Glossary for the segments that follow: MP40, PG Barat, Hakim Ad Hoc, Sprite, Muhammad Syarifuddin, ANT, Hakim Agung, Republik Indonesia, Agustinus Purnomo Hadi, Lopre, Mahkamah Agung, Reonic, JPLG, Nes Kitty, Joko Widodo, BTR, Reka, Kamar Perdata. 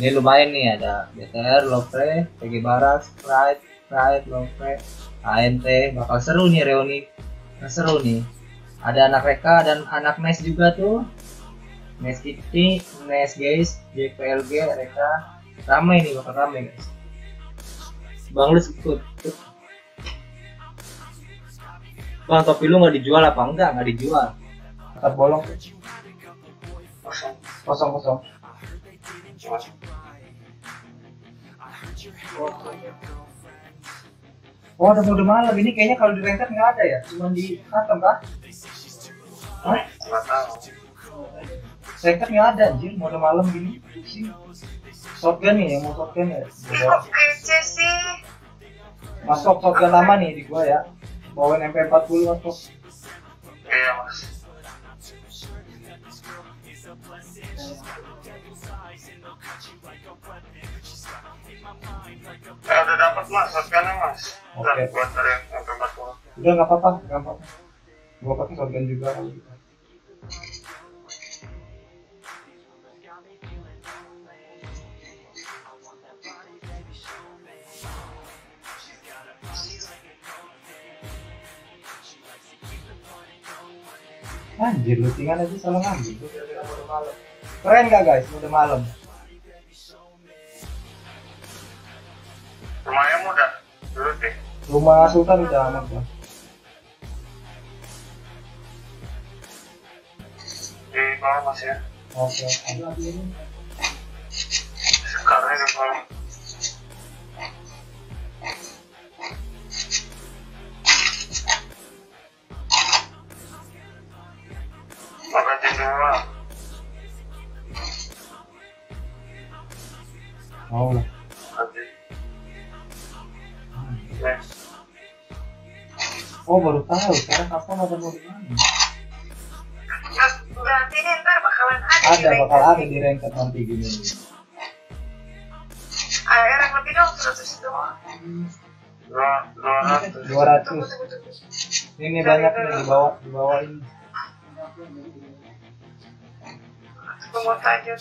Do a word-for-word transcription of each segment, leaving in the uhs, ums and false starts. Ini lumayan nih, ada B T R, Lopre, P G Barat, Sprite, Sprite, Lopre, A N T. Bakal seru nih Reonic. Nah, seru nih. Ada anak Reka dan anak Nes juga tuh. Nes Kitty, Nes guys, J P L G, Reka. Ramai nih, bakal ramai guys. Bang lu ikut. Bang, topi lu nggak dijual apa enggak? Nggak dijual. Tetap bolong. Kosong, kosong, kosong. Oh, ada mode malam ini kayaknya kalau di rentet nggak ada ya, cuma di katam kah? Hah? Nggak tahu. Rentet nggak ada anjir, mode malam gini. Shotgun nih, yang mau shotgun ya. Masuk shotgun lama nih di gua ya. Bawain M P empat puluh masuk. Iya mas. Eh, udah dapat mas, shotgunnya mas. Udah okay. Buat dari M P empat puluh. Udah nggak apa-apa, nggak apa-apa. Gua pakai shotgun juga kali. Anjir, lootingan aja salah ngambil. Keren gak guys, udah malam? Rumahnya muda, dulu deh. Rumah Sultan udah amat lah. Di bawah mas ya? Oke. Sekarang di bawah. Oh lah. Oh baru tahu sekarang kapan ada mode malam. Berarti ini ntar bakalan ada. Ada bakal ada di rentet nanti gini. Air yang lebih dong seratus doang. Dua ratus. Ini banyak nih di bawah di bawah ini. Tunggu aja.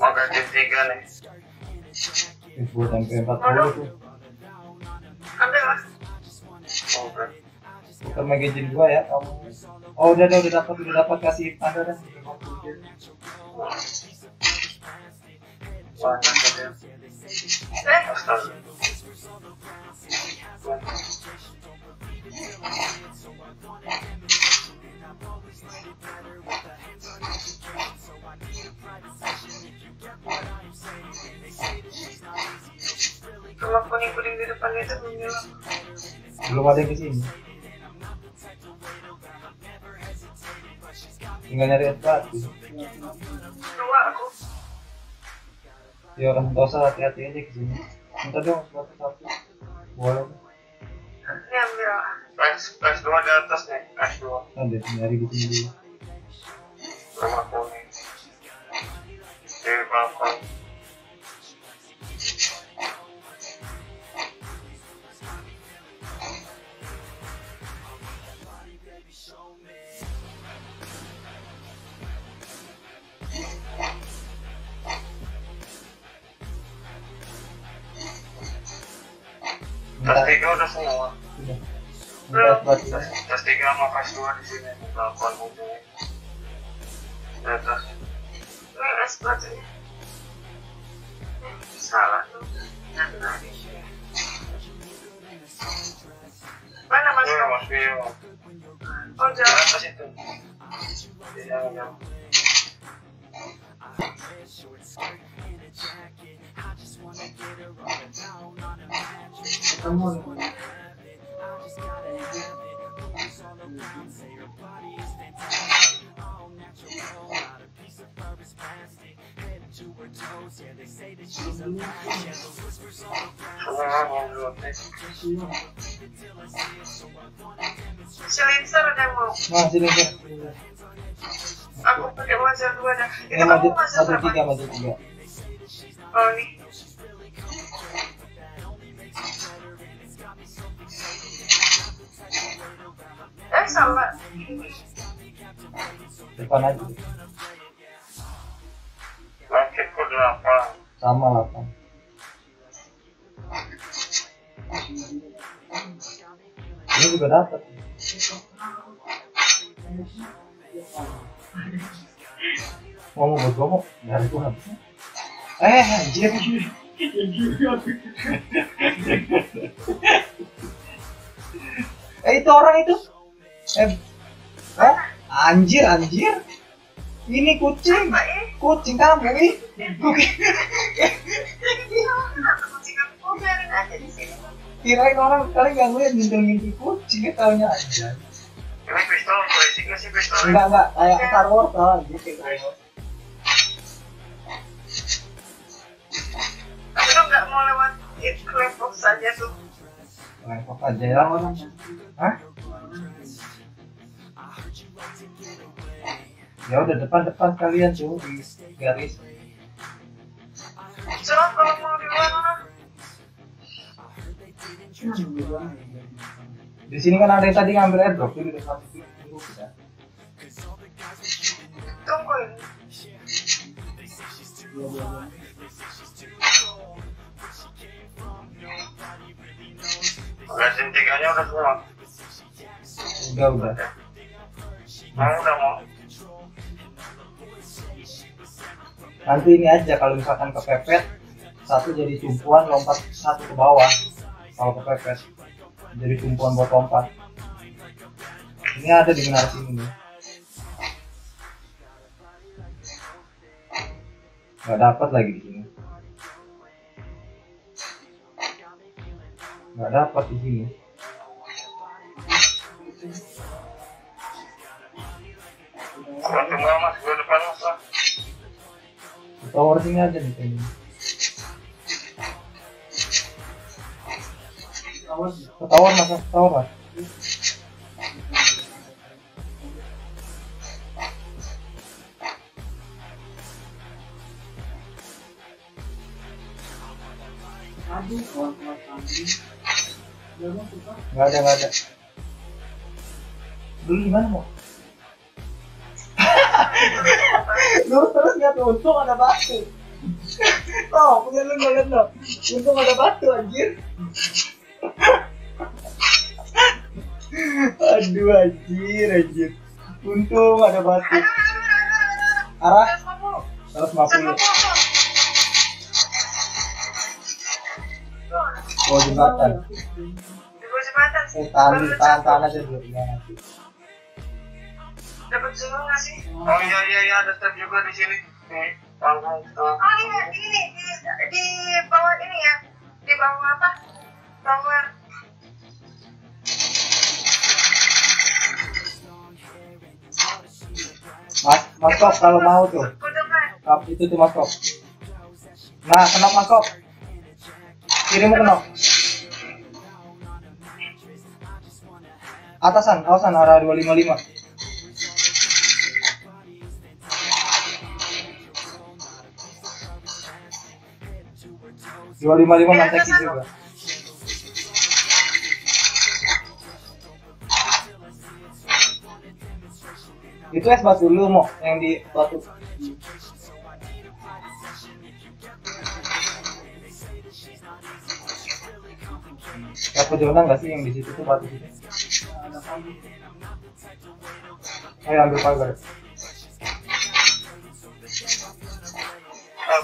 Maka ketiga nih. Buat M P empat puluh tuh. Ambil mas. Oke. Bukan magazine gua ya kamu. Oh udah udah udah dapat udah dapat kasih ada dah. Wah nangkep ya. Eh. Astaga. Kalau kuning-kuning di depan itu menyelam. Belum ada yang kesini. Tinggal nyari empat. Coba aku. Ya orang dosa hati-hati aja kesini. Minta dong satu-satu. Boleh. Ini ambil. Flash dua di atas nih. Flash dua. Ada nyari di sini dulu. Rumah kuning. Di balkon. Tas tiga udah semua. Tas tiga sama kas dua di sini. Balkon mobil. Atas. Ini es batunya. Salah tuh. Mana mas? Iya mas Vio. Oh jalan atas itu. Jangan jauh. Kamu silencer udah mau. Nah, silencer. Aku pakai wajah dua dah. Ini lanjut satu tiga lanjut tiga. Oh nih. Eh sama depan aja. Langkit kok berapa? Sama delapan. Ini juga dapat. Ngomong buat ngomong dari Tuhan. Eh, anjir. Eh, itu orang itu. Eh, eh, anjir, anjir. Ini kucing. Kucing kamu nih. Kucing. Kirain orang kali gangguin ngintil-ngintil kucing, ketahunya aja. Emang pistol, polisi nggak sih pistol? Enggak, enggak. Kayak Star Wars lah, gitu. Tapi lo nggak mau lewat Claybox aja tuh? Claybox aja ya orang. Hah? Ya udah depan-depan kalian tuh di garis. Coba kalau mau di luar mana? Di sini kan ada yang tadi ngambil airdrop di depan itu. Tungguin. Gasin tiganya udah pulang. Udah udah. Mau udah mau. Nanti ini aja kalau misalkan kepepet satu jadi tumpuan lompat satu ke bawah. Kalau kepepet jadi tumpuan buat lompat. Ini ada di benar sini nih. Gak dapat lagi di sini. Gak dapat di sini. Tunggu mas, gue depan mas lah. Tower sini aja nih kayaknya. Ketauan masa ketauan mas. Gak ada, gak ada. Dulu gimana mau? Lu terus gak tuh, untung ada batu. Oh, punya lu gak liat dong. Untung ada batu anjir. Aduh anjir anjir. Untung ada batu. Arah? seratus lima puluh. Oh jembatan. Eh tahan, tahan, tahan aja dulu. Dapat semua nggak sih? Oh iya iya iya ada step juga di sini. Nih, langsung. Oh ini ini nih di di bawah ini ya, di bawah apa? Bawah. Mas, mas kok kalau mau tuh? Kap itu tuh mas kok. Nah kenok mas kok. Kirimu kenok. Atasan, atasan arah dua lima lima. dua lima lima mantekin juga. Itu es batu dulu mau yang di batu. Aku jodoh nggak sih yang di situ tuh batu itu? Ayo ambil pagar. Ah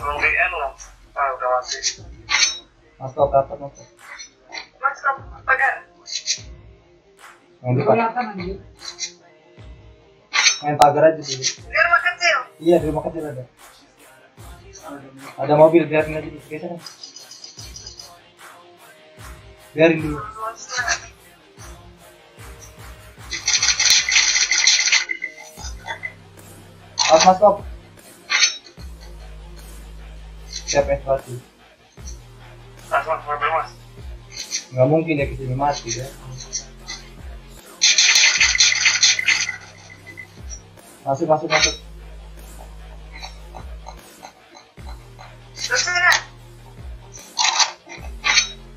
belum di end loh. Ah udah masih. Mas kau dapat mas. Mas kau pagar. Main pagar aja. Main pagar aja dulu. Di rumah kecil. Iya di rumah kecil ada. Ada mobil biarin aja di sana. Biarin dulu. Mas mas kau. Siap es batu. Mas, mas, mobil mas. Nggak mungkin ya kesini mati ya. Masuk, masuk, masuk. Masuk, tidak?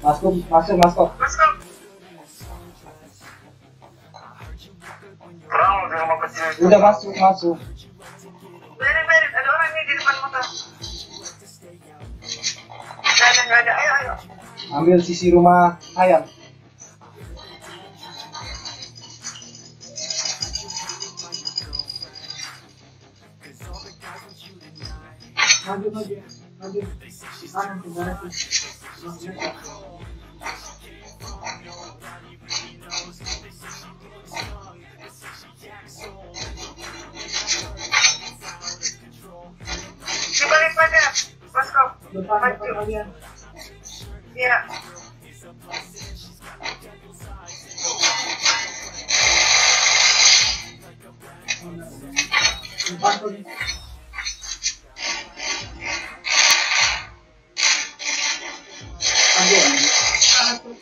Masuk, masuk, masuk. Masuk. Udah masuk, masuk. Mari, mari, ada orang nih di depan motor. Nggak ada, nggak ada, ayo, ayo. Ambil sisi rumah sayang. Lanjut lagi, lanjut. Ayo, gimana sih? Dibalik pada Moskow maju ya. Aduh,